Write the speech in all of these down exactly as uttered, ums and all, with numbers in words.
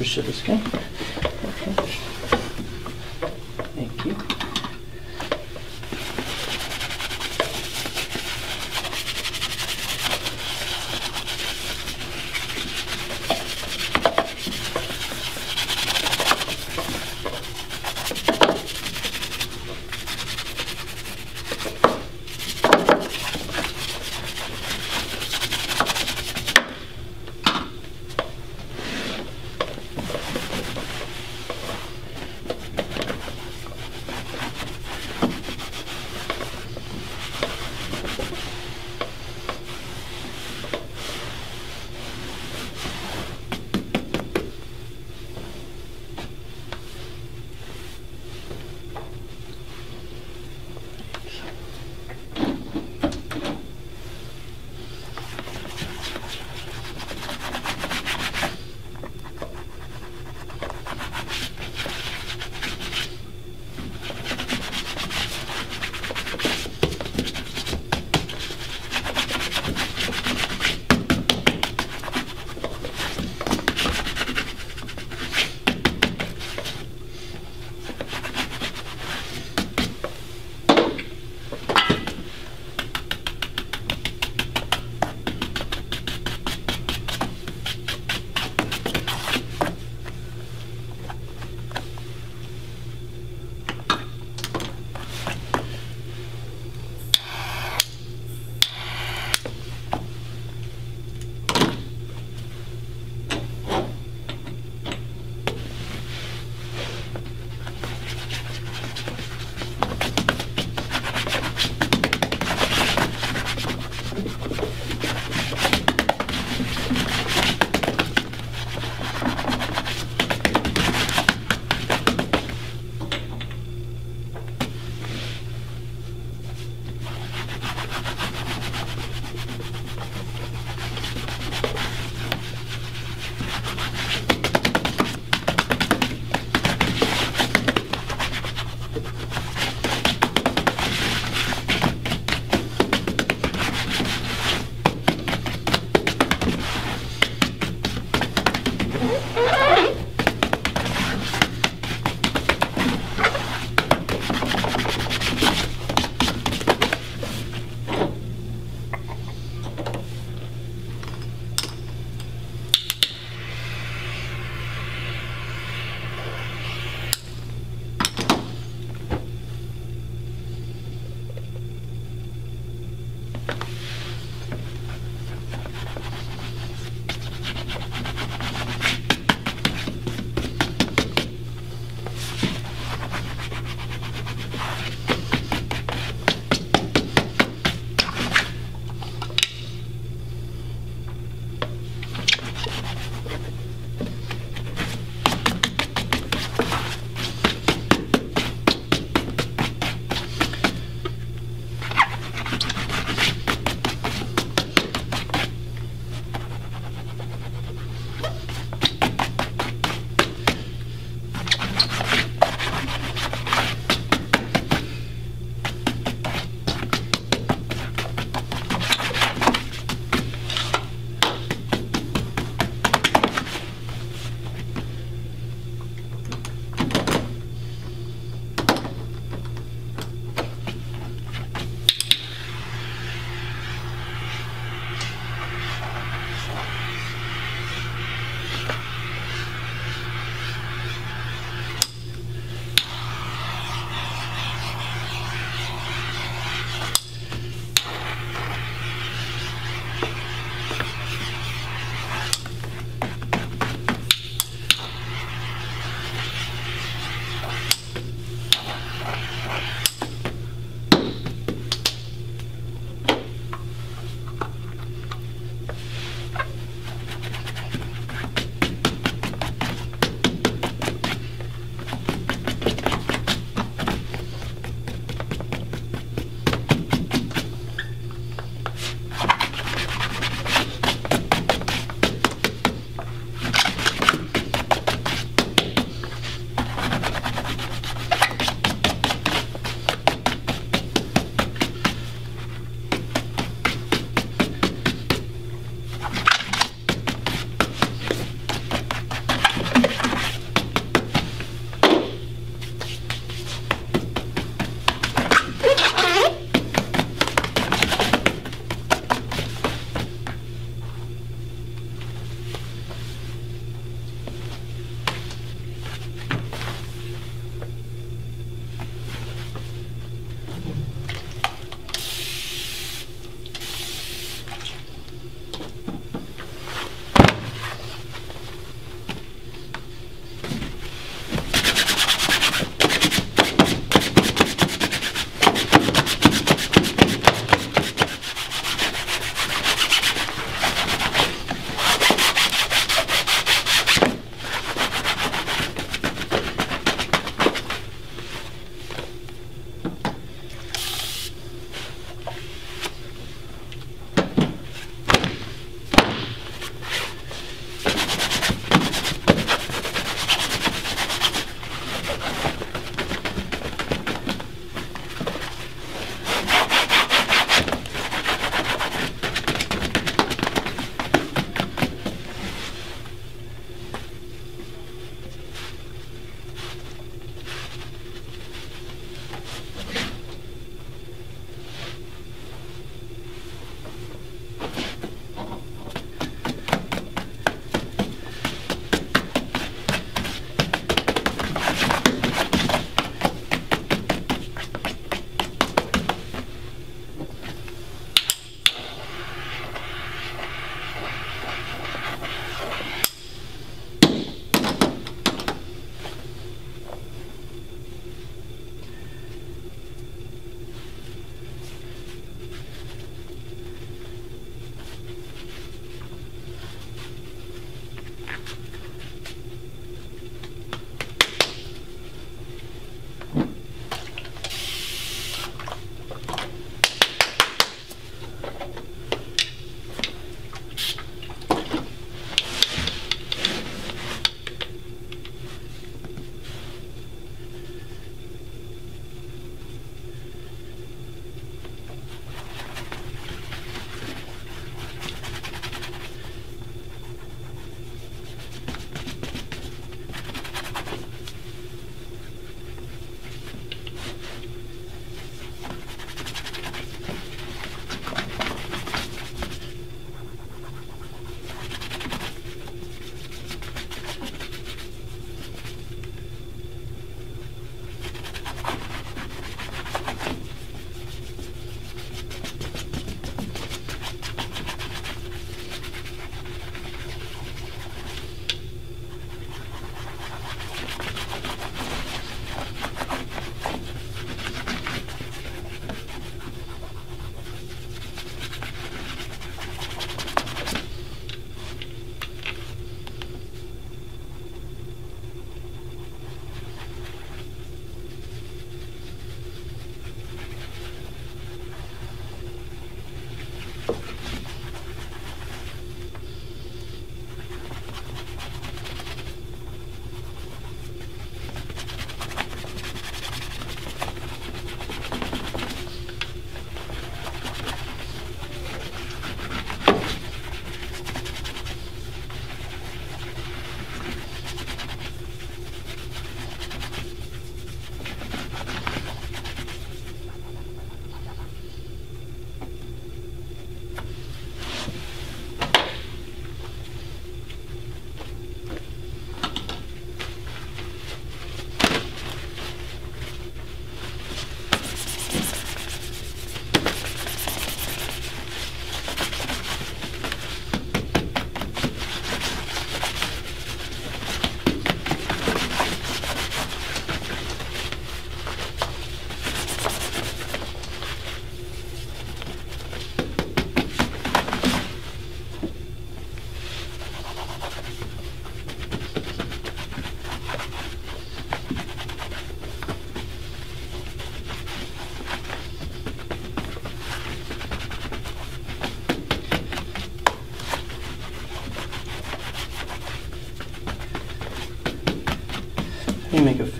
Başarısızken. Peki.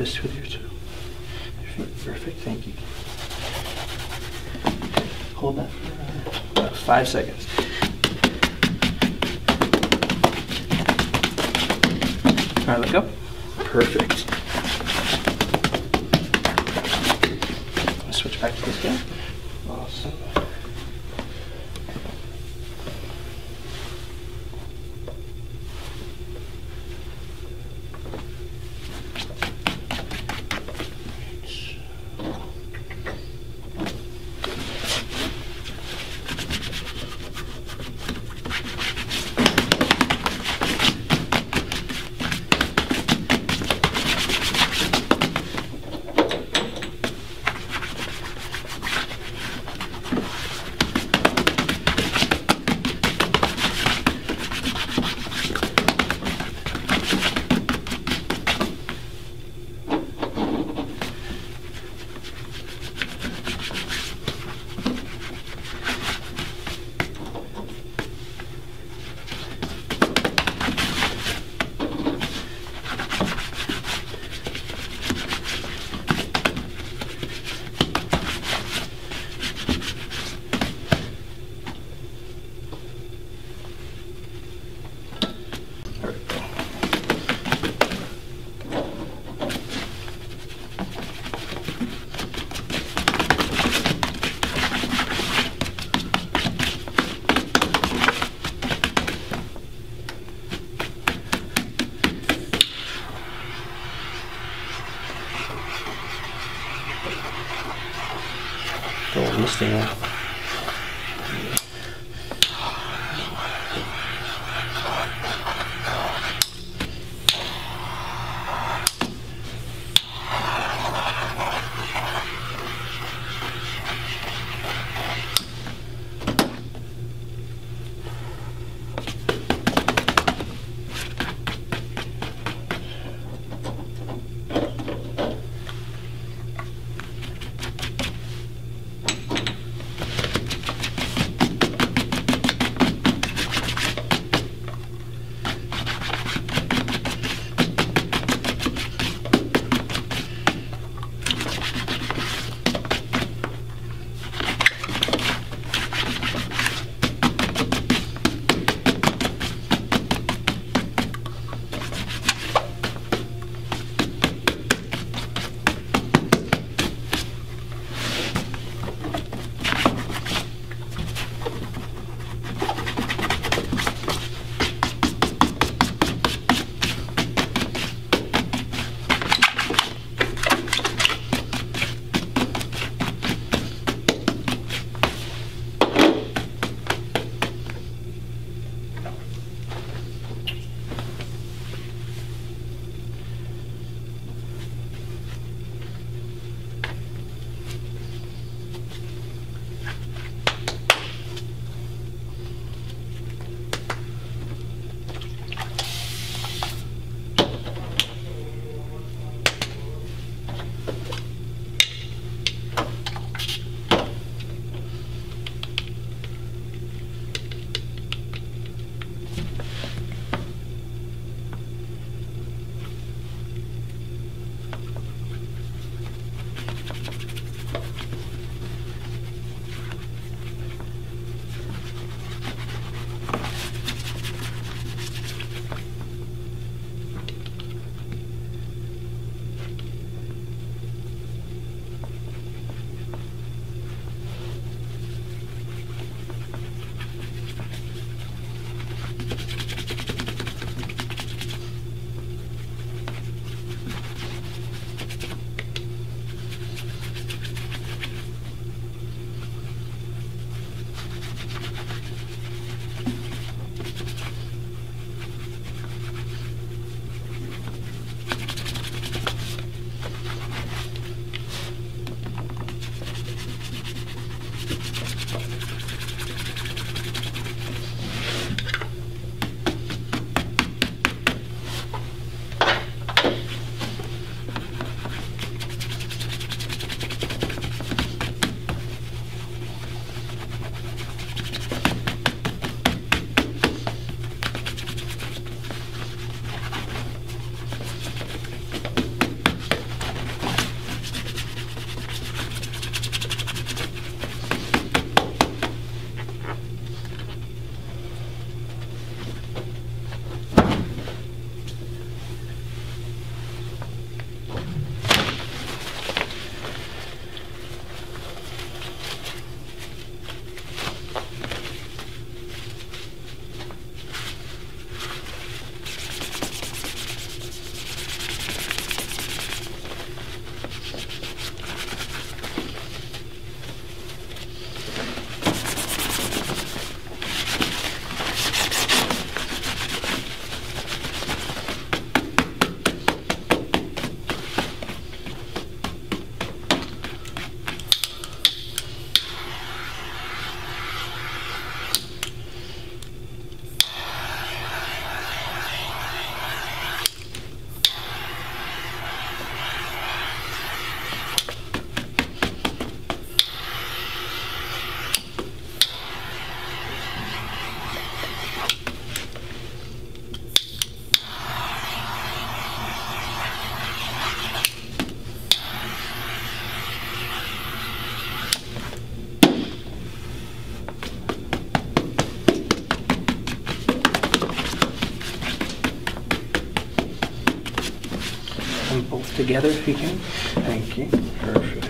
this with you too. Perfect, thank you. Hold that for about five seconds. All right, look up. Perfect. Let's switch back to this guy. Awesome. together if you can. Thank you. Perfect.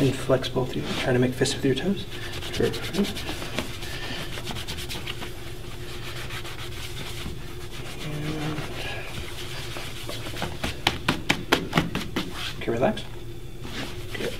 And flex both of you. Try to make fists with your toes. Perfect. And okay, relax. Good.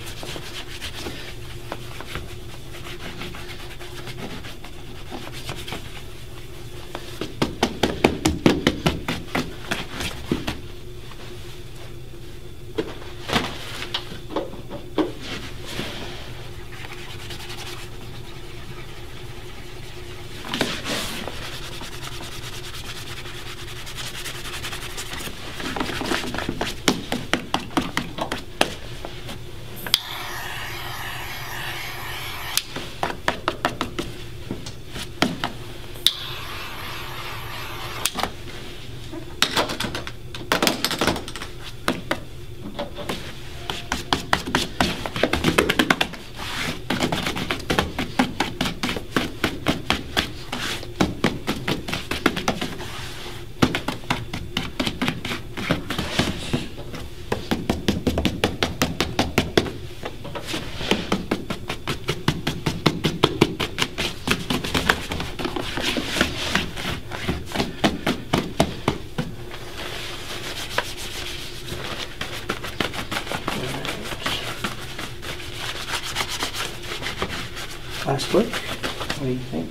fast work. What do you think?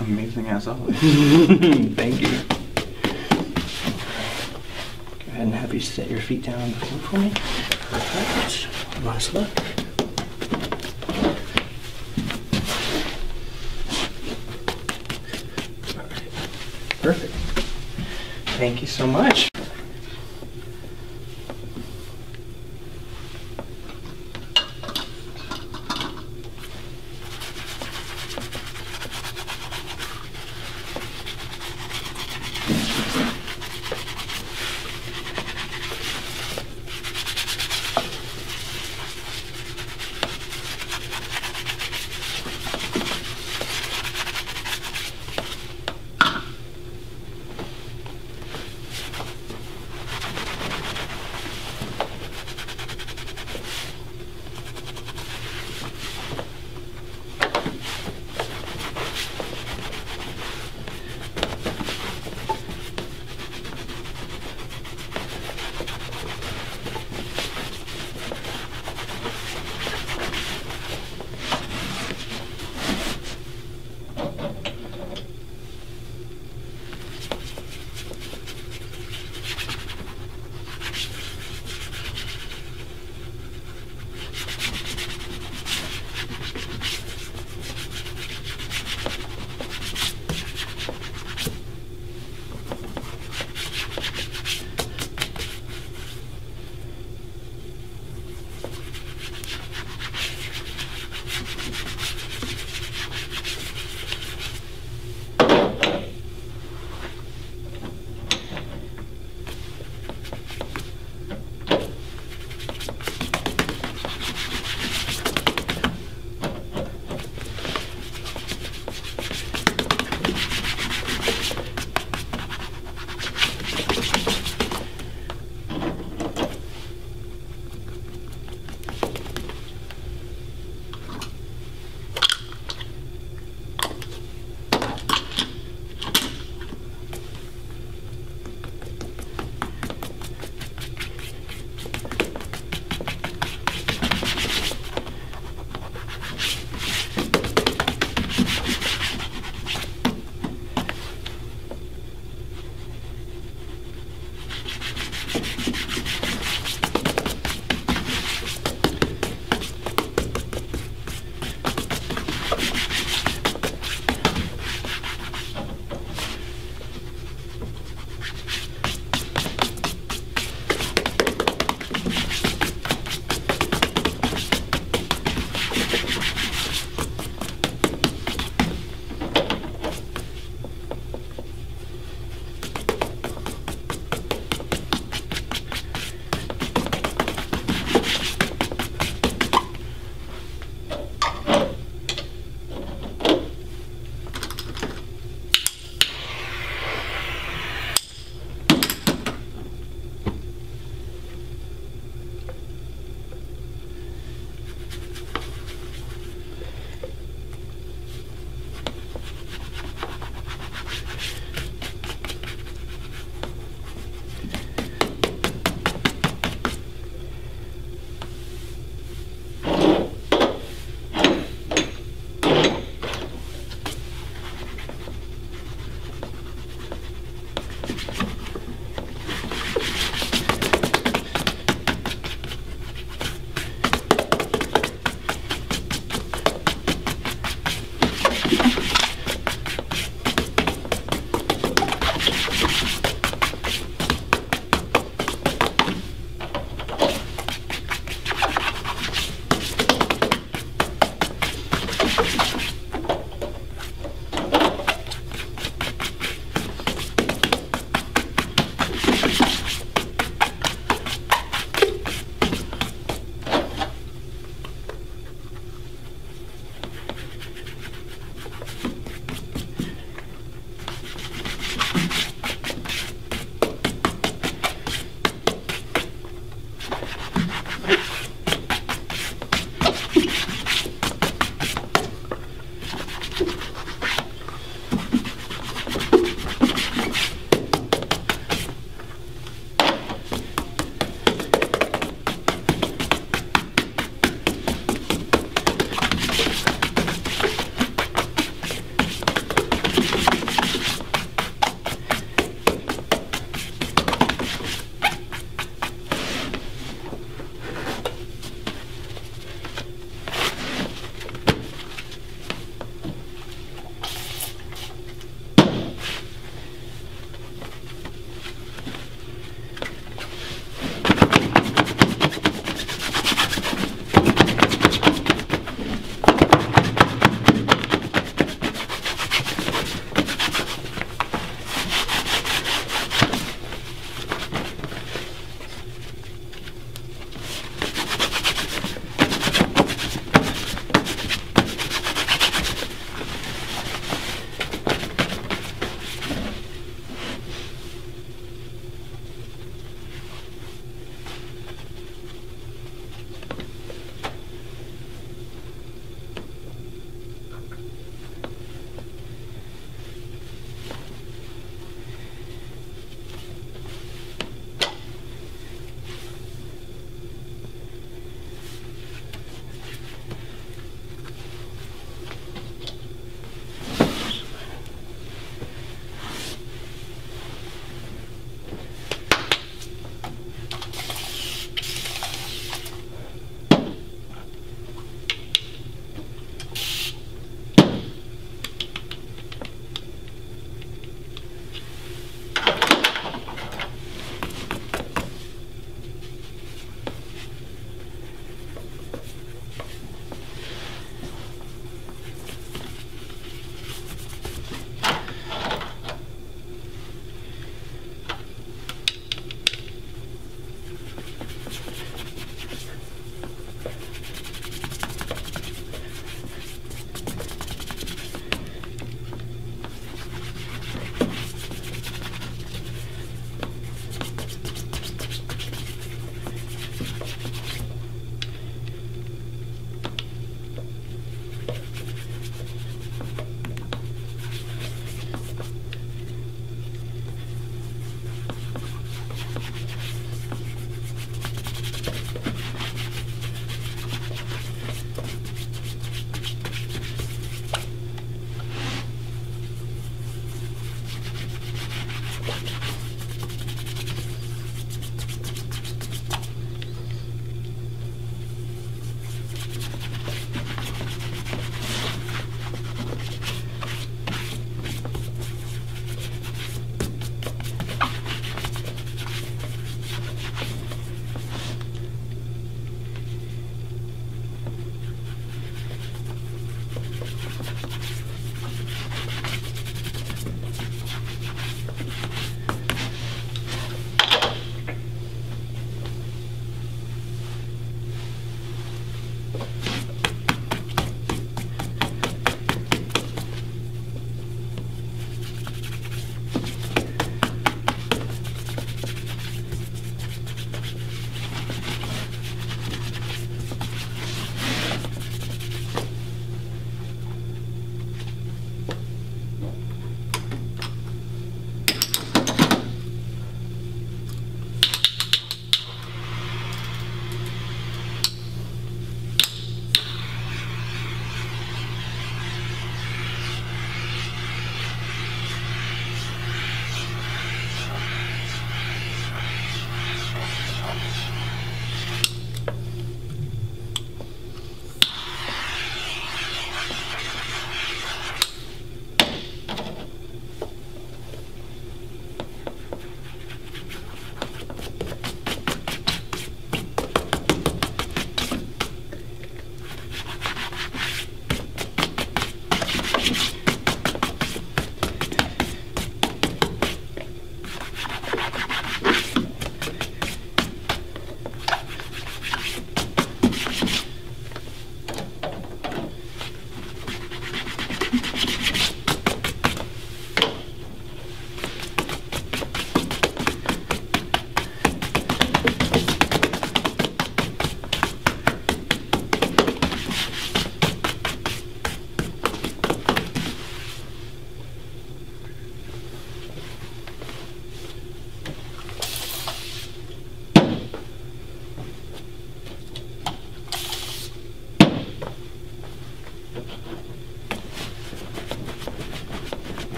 Amazing as always. Thank you. Go ahead and have you set your feet down on the floor for me. Perfect. Last look. Perfect. Thank you so much.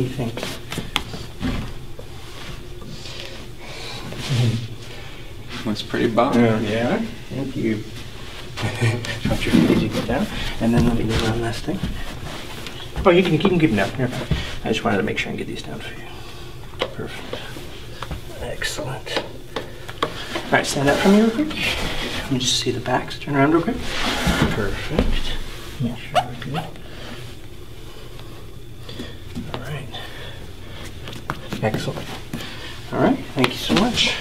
me think. Looks pretty bomb. Yeah. Yeah. Thank you. Shut your feet as you go down, and then let me do one last thing. Oh, you can keep them, keep them down. Here. I just wanted to make sure and get these down for you. Perfect. Excellent. All right, stand up for me real quick. Let me just see the backs. Turn around real quick. Perfect. Make sure we're good. All right. Excellent. All right. Thank you so much.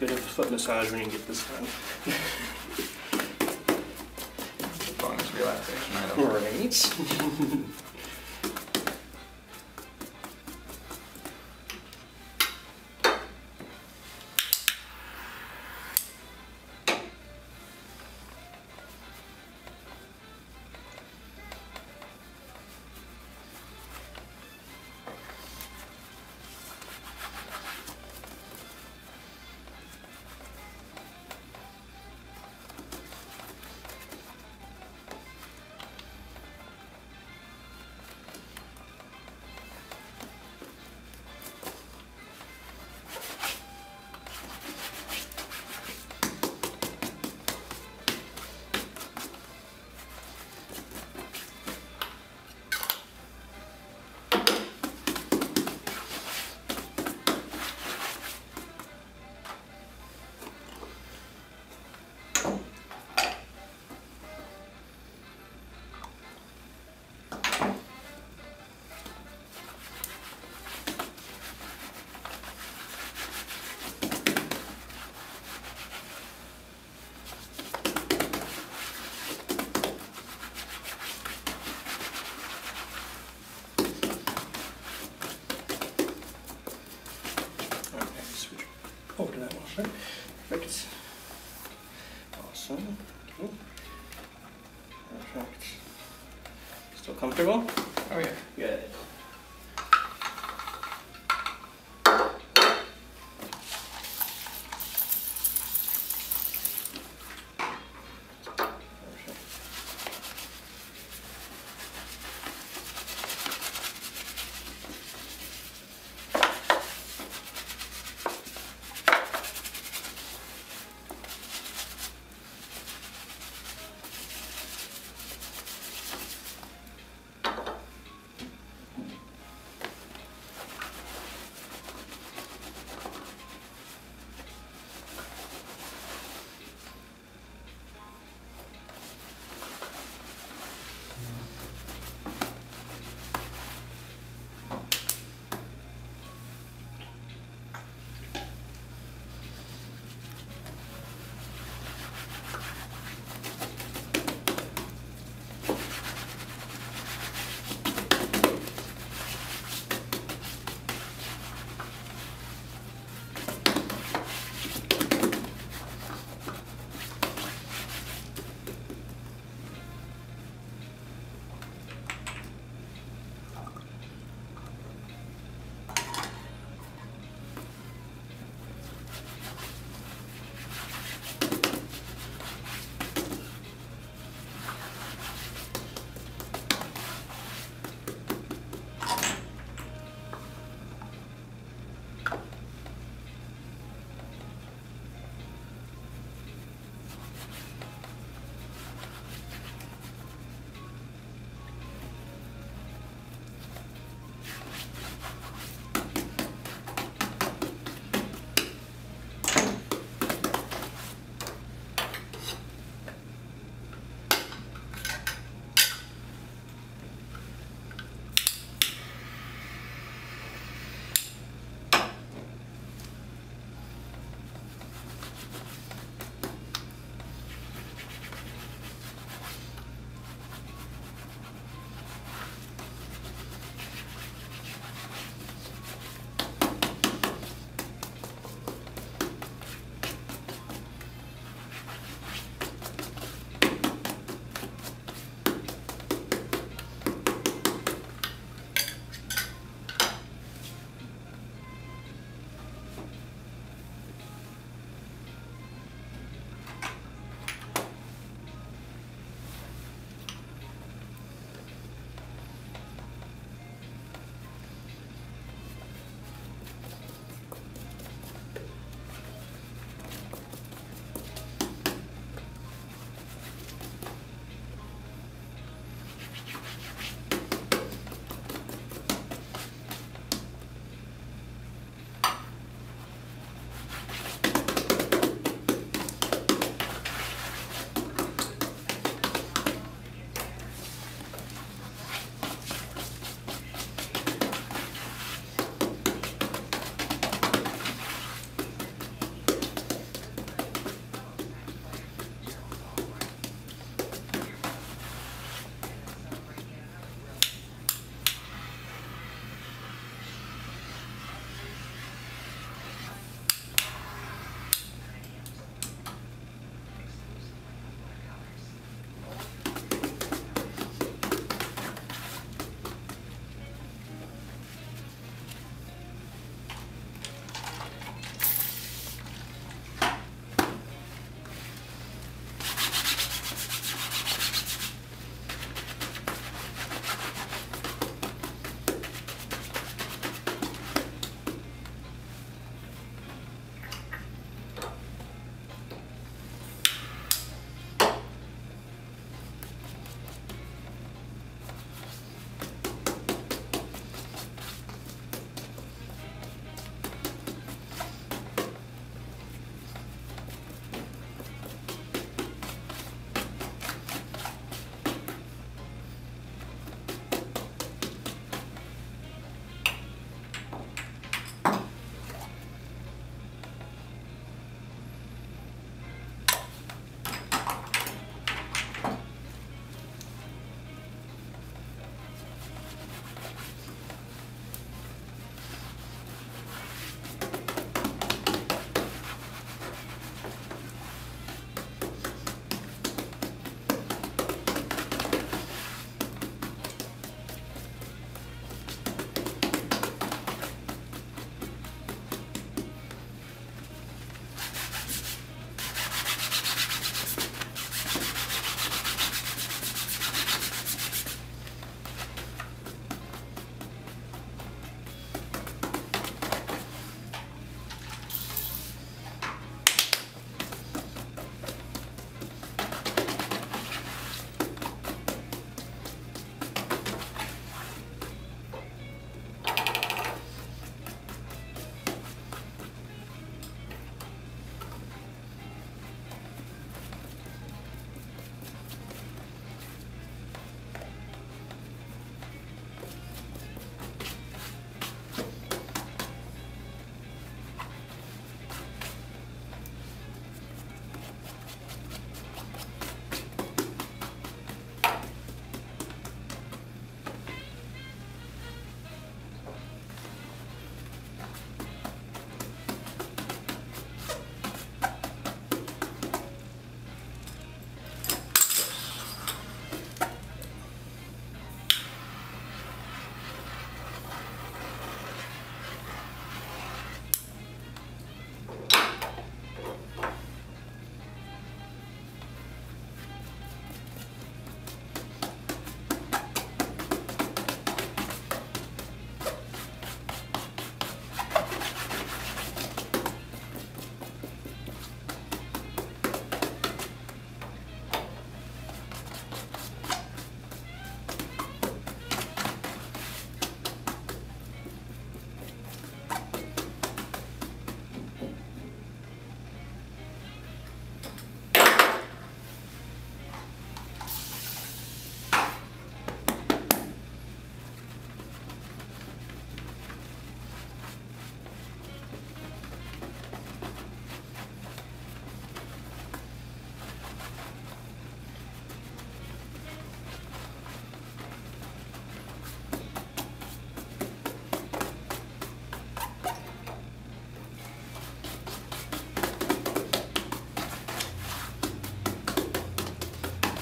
Bit of foot massage when you get this done. Bonus relaxation item. Right. Perfect. Awesome. Cool. Perfect. Still comfortable? Oh yeah. Good.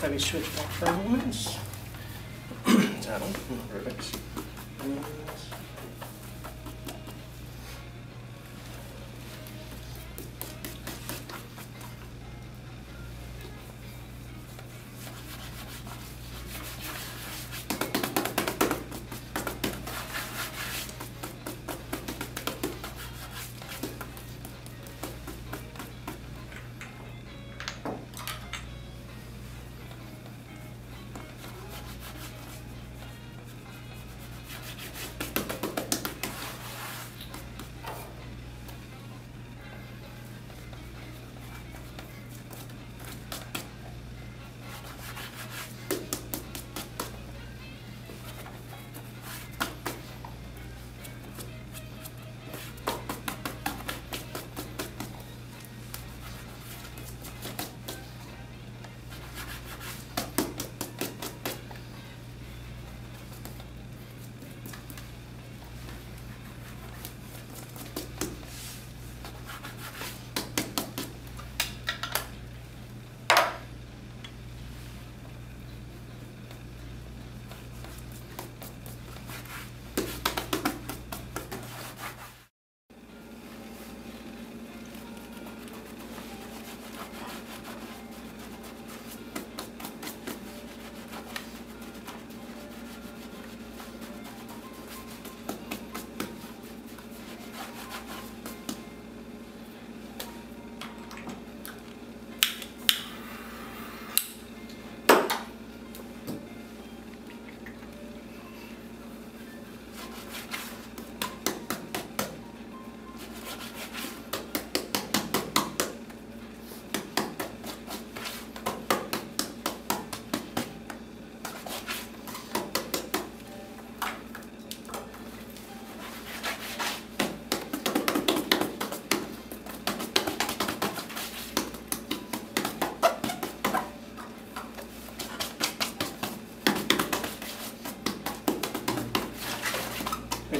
Let me switch back for a moment. I don't remember it.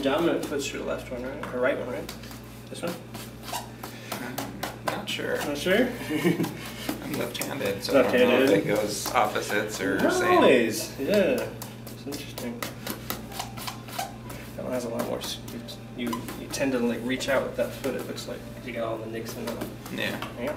Dominant foot's your left one, right? Or right one, right? This one? Not sure. Not sure? I'm left-handed, so left-handed. I don't know if it goes opposites or Not same. Always, yeah. It's interesting. That one has a lot more. You you tend to like reach out with that foot. It looks like you got all the nicks in it. Yeah. Yeah.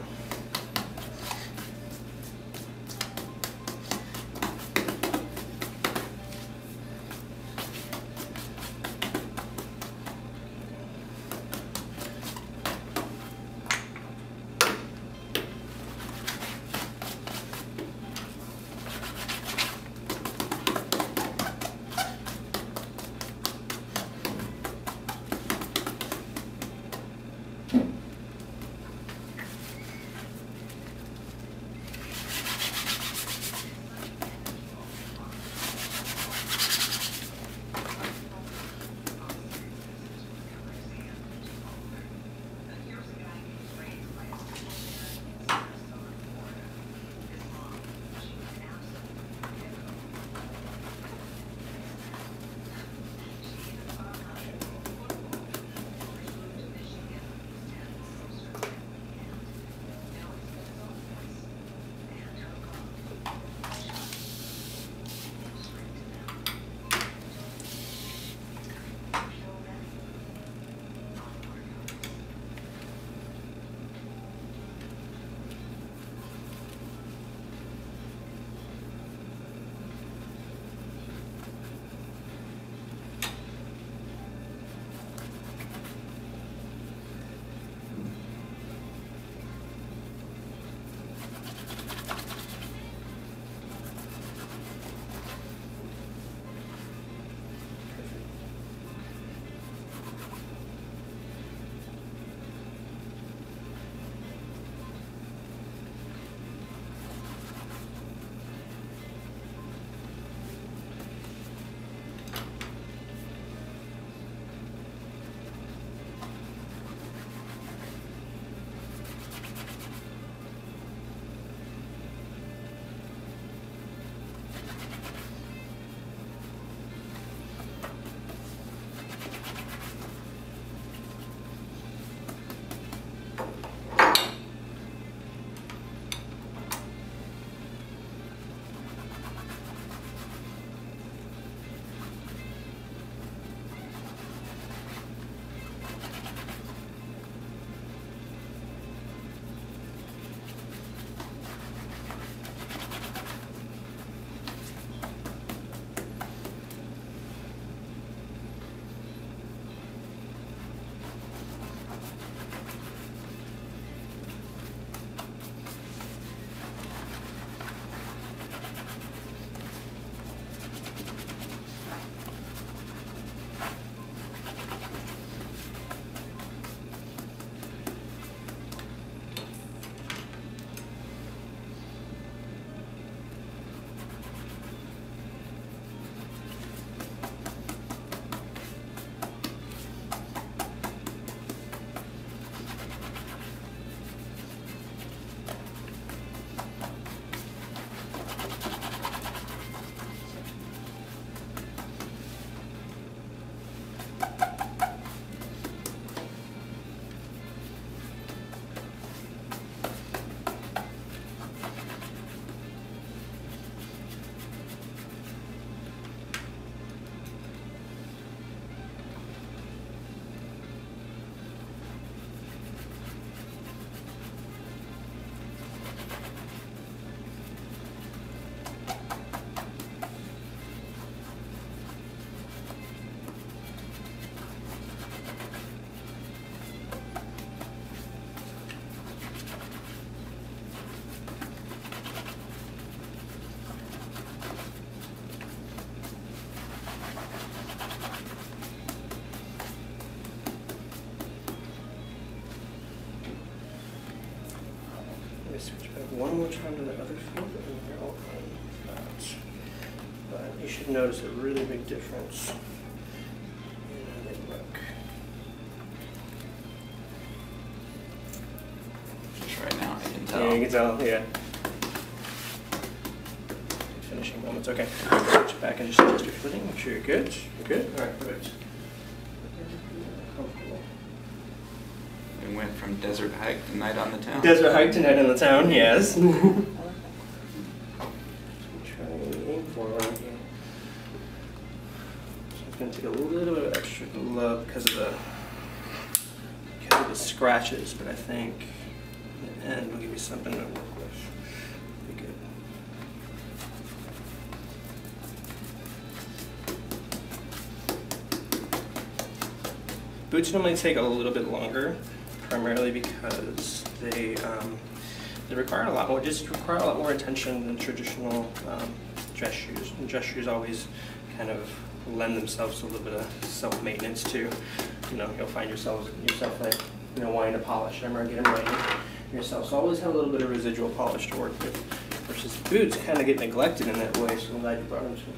I switch back one more time to the other field, and they're all kind of dots. But you should notice a really big difference in how they look. Just right now, I can tell. Yeah, you can tell, yeah. Finishing moments, okay. Switch back and just adjust your footing, make sure you're good. You're good? All right, perfect. Went from desert hike to night on the town. Desert hike to night on the town, yes. Trying to aim for it. So it's going to take a little bit of extra love because of the because of the scratches, but I think in the end we'll give you something to work with. Be good. Boots normally take a little bit longer, primarily because they um, they require a lot more just require a lot more attention than traditional um, dress shoes. And dress shoes always kind of lend themselves to a little bit of self maintenance too. You know, you'll find yourself yourself like you know wanting to polish them or get them ready yourself. So always have a little bit of residual polish to work with. Versus boots kind of get neglected in that way. So I'm glad you brought them to me.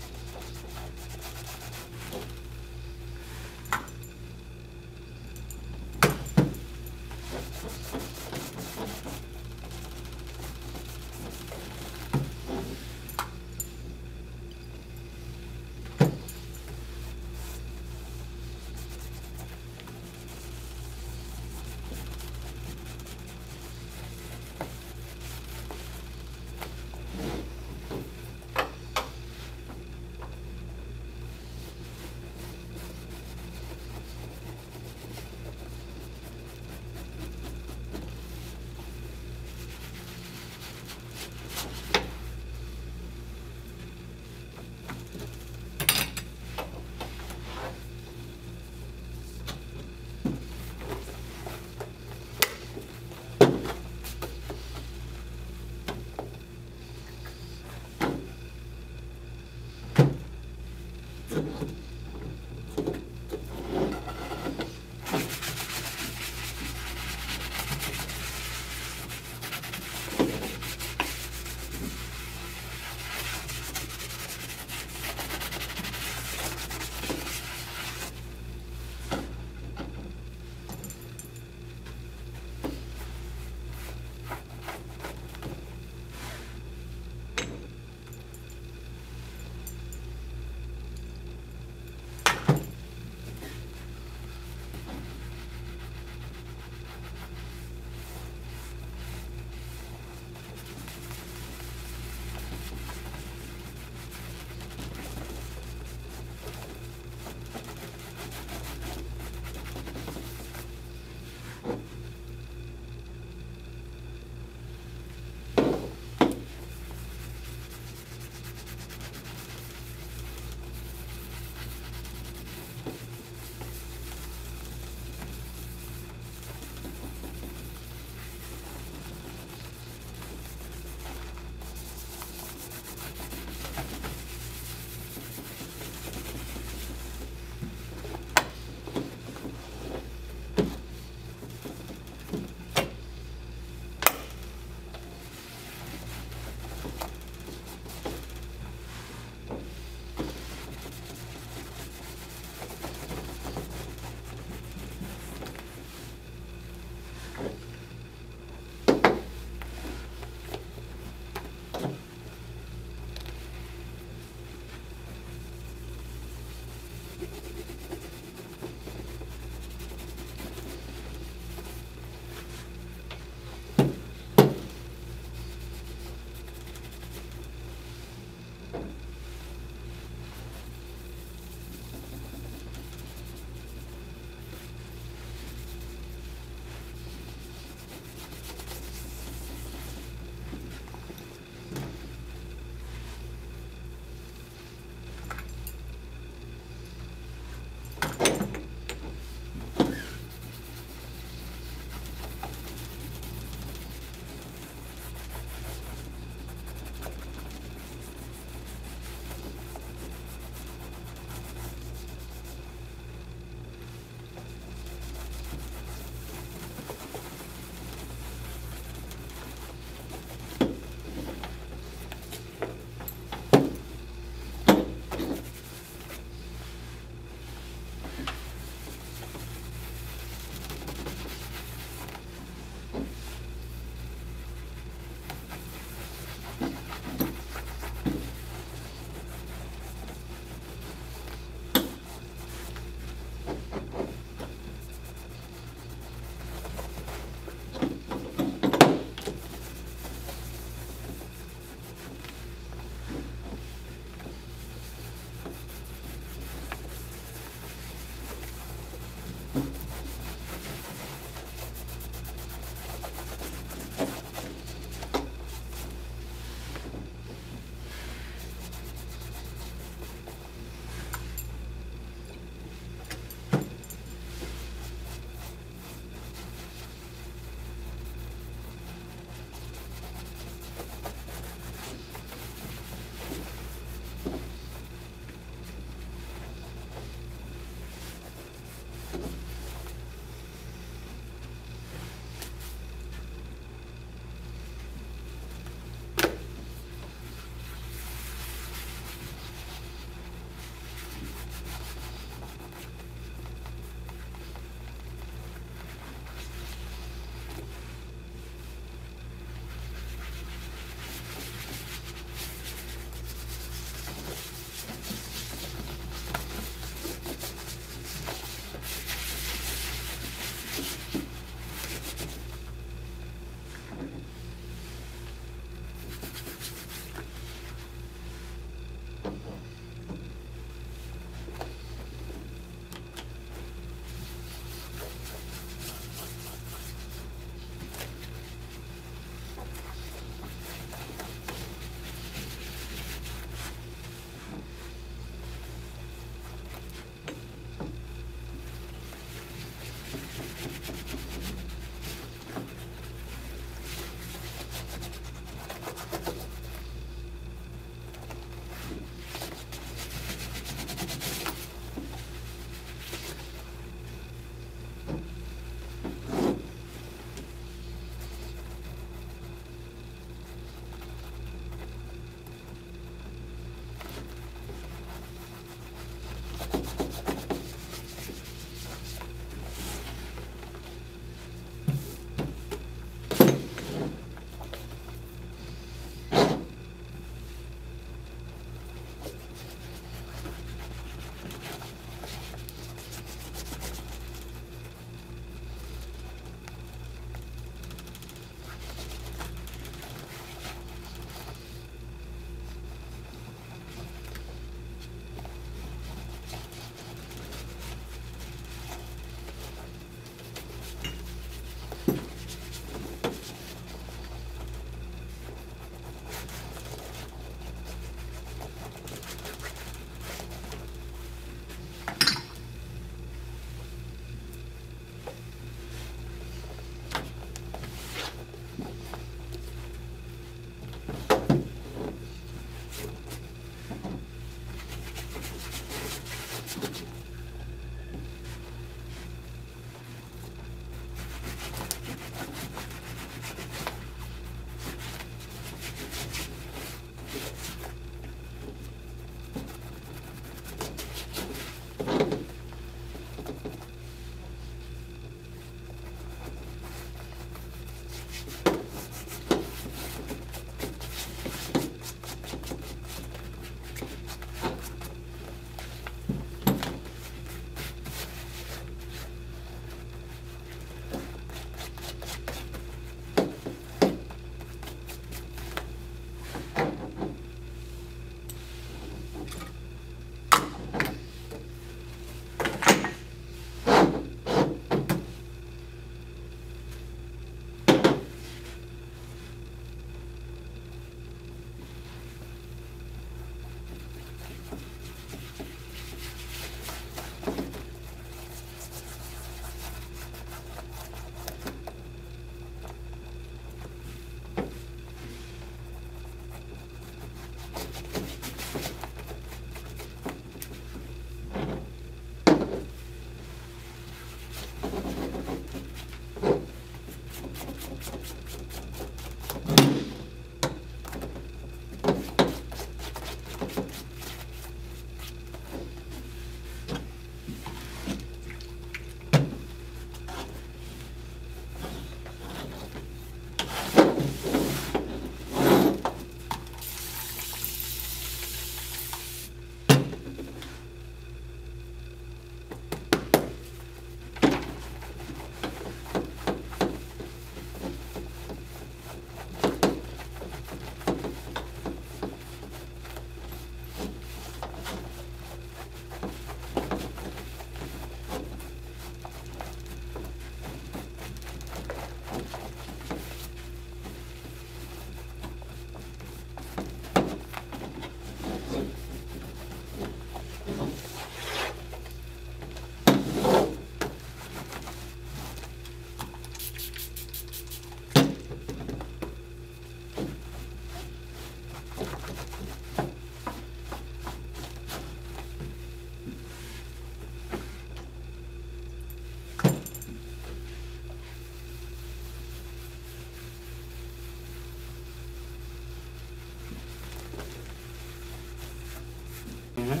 it?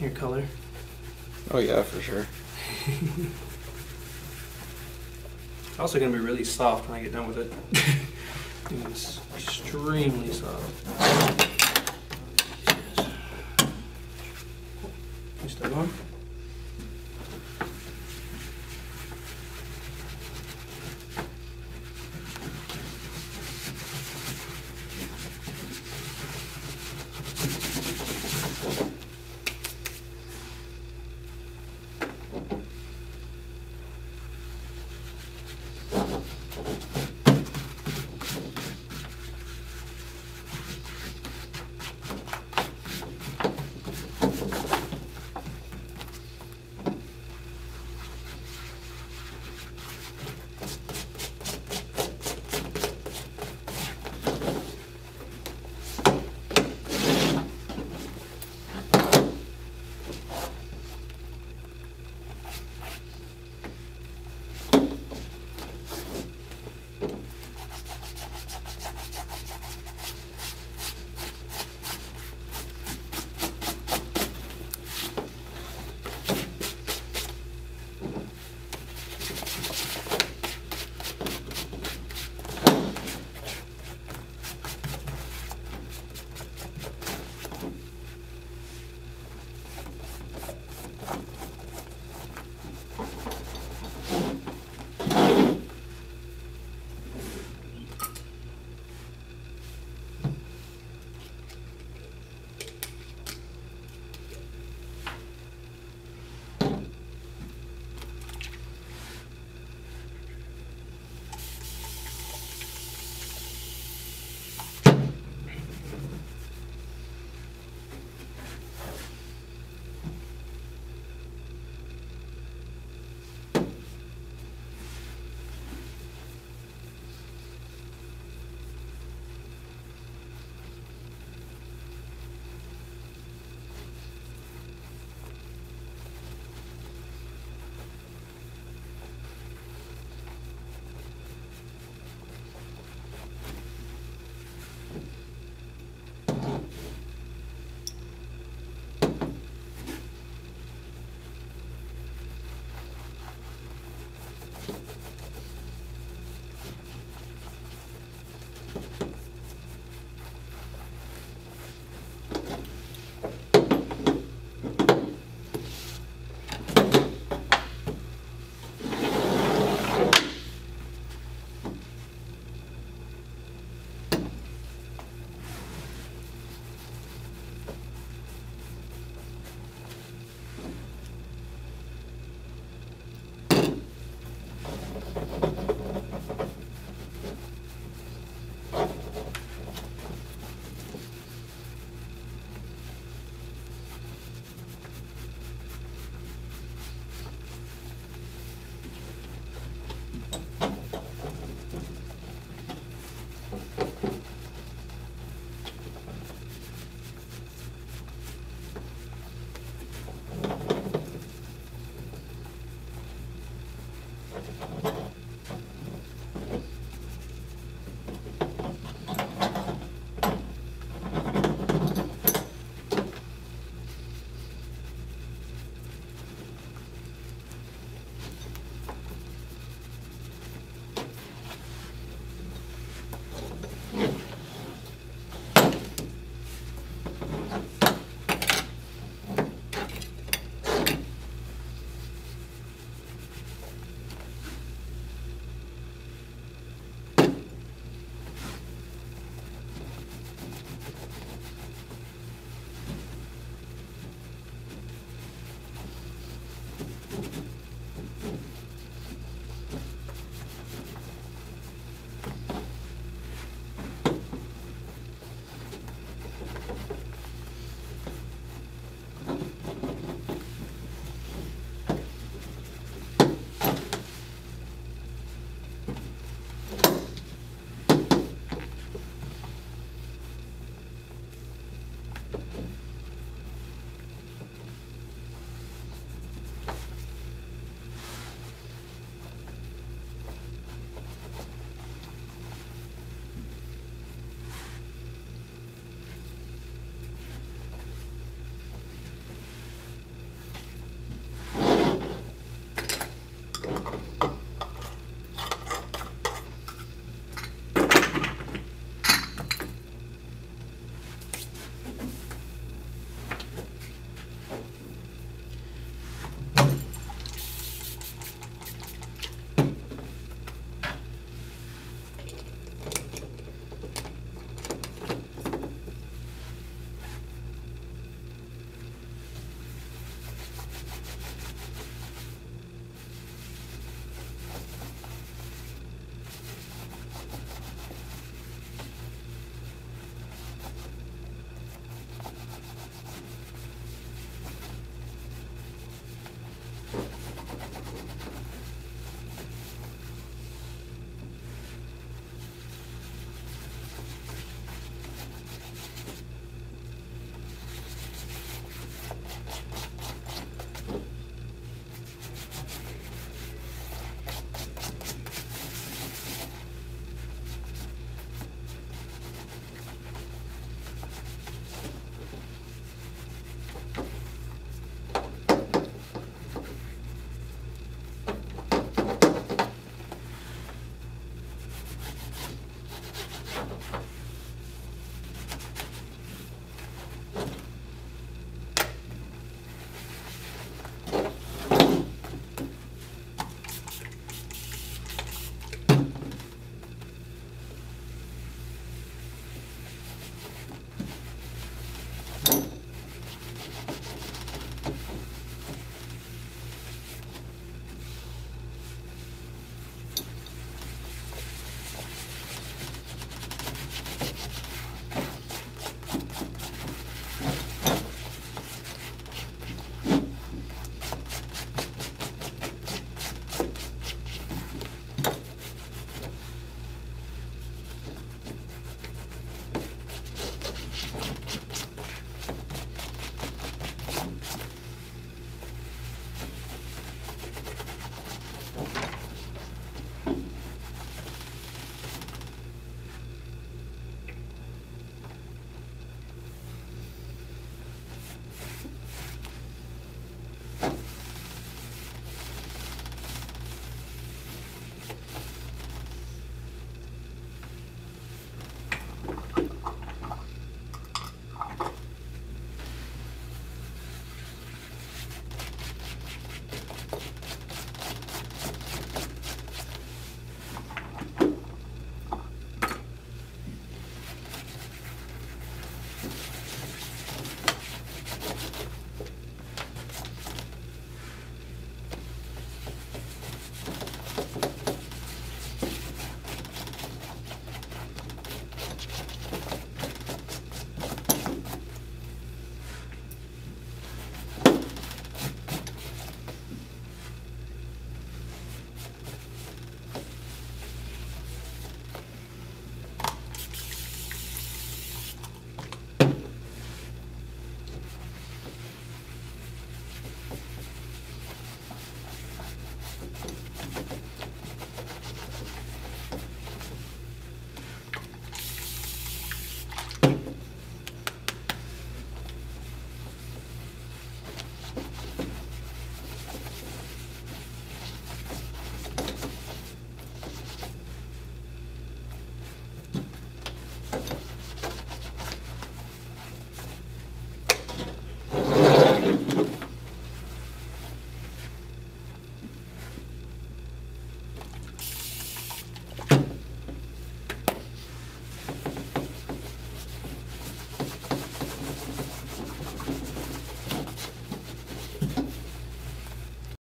Your color? Oh yeah, for sure. It's also going to be really soft when I get done with it. It's extremely soft. Is that on?